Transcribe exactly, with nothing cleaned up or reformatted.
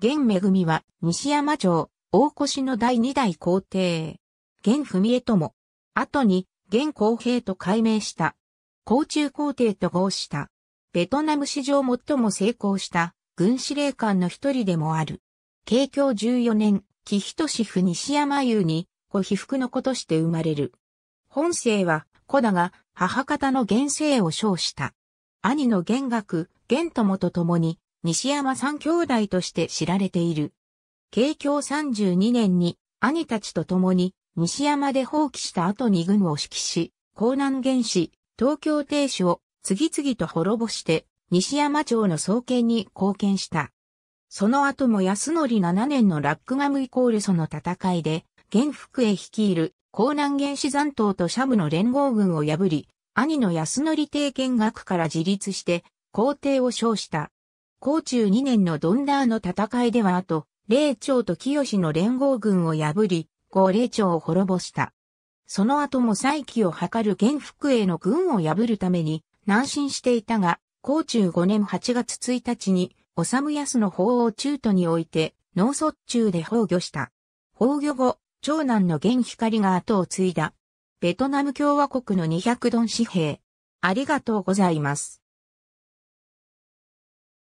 源恵は西山町大越の第二代皇帝。源文衛とも、後に源公平と改名した。高中皇帝と号した。ベトナム史上最も成功した軍司令官の一人でもある。慶享じゅうよねん、貴仁氏府西山邑に、故被服の子として生まれる。本姓は子だが、母方の源姓を称した。兄の源学、源友と共に、西山三兄弟として知られている。慶享さんじゅうにねんに、兄たちと共に、西山で蜂起した後に軍を指揮し、江南源氏、東京亭主を次々と滅ぼして、西山町の創建に貢献した。その後も康則ななねんのラックガムイコールソの戦いで、源福栄率いる江南源氏残党とシャブの連合軍を破り、兄の康則帝源学から自立して、皇帝を称した。高中にねんのドンダーの戦いでは後、霊長と清の連合軍を破り、後霊長を滅ぼした。その後も再起を図る源福栄の軍を破るために、南進していたが、高中ごねんはちがつついたちに、修康の法を中途において、脳卒中で崩御した。崩御後、長男の源光が後を継いだ。ベトナム共和国のにひゃくドン紙幣。ありがとうございます。